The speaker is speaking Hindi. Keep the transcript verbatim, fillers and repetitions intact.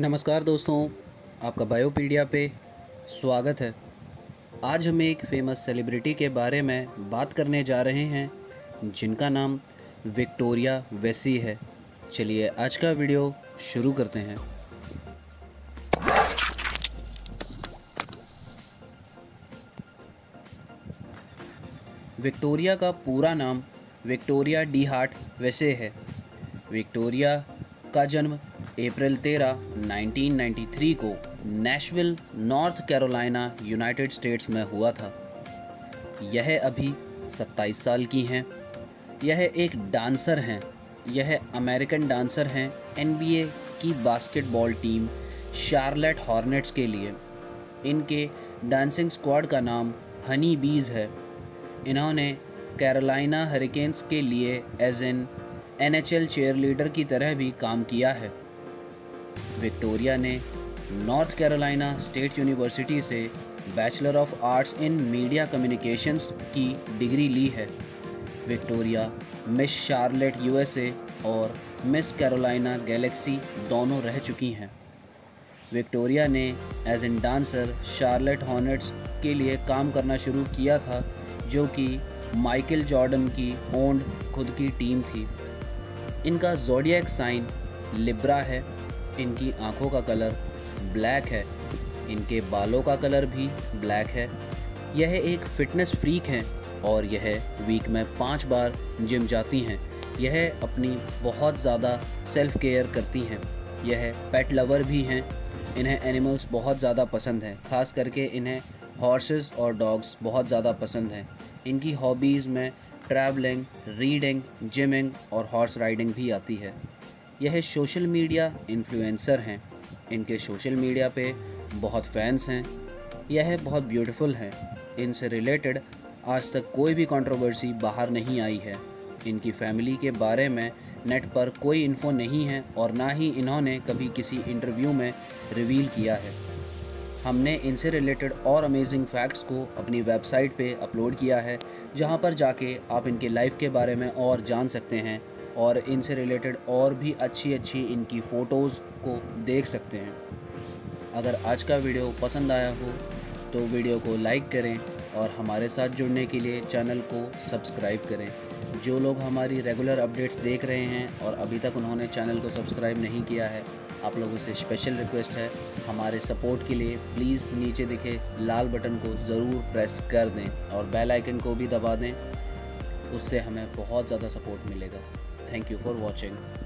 नमस्कार दोस्तों, आपका बायोपीडिया पे स्वागत है। आज हम एक फेमस सेलिब्रिटी के बारे में बात करने जा रहे हैं जिनका नाम विक्टोरिया वेसी है। चलिए आज का वीडियो शुरू करते हैं। विक्टोरिया का पूरा नाम विक्टोरिया डी हार्ट वेसी है। विक्टोरिया का जन्म अप्रैल तेरह उन्नीस सौ तिरानवे को Nashville, North Carolina, United States में हुआ था। यह अभी सत्ताईस साल की हैं। यह एक डांसर हैं। यह अमेरिकन डांसर हैं एन बी ए की बास्केटबॉल टीम शार्लेट हॉर्नेट्स के लिए। इनके डांसिंग स्क्वाड का नाम हनी बीज है। इन्होंने कैरोलिना हरिकेन्स के लिए as an N H L cheerleader की तरह भी काम किया है। विक्टोरिया ने नॉर्थ कैरोलिना स्टेट यूनिवर्सिटी से bachelor of arts in media communications की डिग्री ली है। Victoria miss Charlotte U S A और मिस कैरोलिना गैलेक्सी दोनों रह चुकी हैं। विक्टोरिया ने as an dancer Charlotte Hornets के लिए काम करना शुरू किया था, जो कि माइकल जॉर्डन की ओन्ड खुद की टीम थी। इनका ज़ोडिएक साइन लिब्रा है। इनकी आंखों का कलर ब्लैक है। इनके बालों का कलर भी ब्लैक है। यह एक फ़िटनेस फ्रीक हैं और यह वीक में पाँच बार जिम जाती हैं। यह अपनी बहुत ज़्यादा सेल्फ़ केयर करती हैं। यह पेट लवर भी हैं। इन्हें एनिमल्स बहुत ज़्यादा पसंद हैं, ख़ास करके इन्हें हॉर्सेस और डॉग्स बहुत ज़्यादा पसंद हैं। इनकी हॉबीज़ में ट्रैवलिंग, रीडिंग, जिमिंग और हॉर्स राइडिंग भी आती है। यह सोशल मीडिया इन्फ्लुएंसर हैं। इनके सोशल मीडिया पे बहुत फैंस हैं। यह बहुत ब्यूटीफुल हैं। इनसे रिलेटेड आज तक कोई भी कंट्रोवर्सी बाहर नहीं आई है। इनकी फैमिली के बारे में नेट पर कोई इन्फो नहीं है और ना ही इन्होंने कभी किसी इंटरव्यू में रिवील किया है। हमने इनसे रिलेटेड और अमेजिंग फैक्ट्स को अपनी वेबसाइट पे अपलोड किया है, जहां पर जाके आप इनके लाइफ के बारे में और जान सकते हैं और इनसे रिलेटेड और भी अच्छी अच्छी इनकी फ़ोटोज़ को देख सकते हैं। अगर आज का वीडियो पसंद आया हो तो वीडियो को लाइक करें और हमारे साथ जुड़ने के लिए चैनल को सब्सक्राइब करें। जो लोग हमारी रेगुलर अपडेट्स देख रहे हैं और अभी तक उन्होंने चैनल को सब्सक्राइब नहीं किया है, आप लोगों से स्पेशल रिक्वेस्ट है, हमारे सपोर्ट के लिए प्लीज़ नीचे दिखे लाल बटन को ज़रूर प्रेस कर दें और बेल आइकन को भी दबा दें। उससे हमें बहुत ज़्यादा सपोर्ट मिलेगा। Thank you for watching.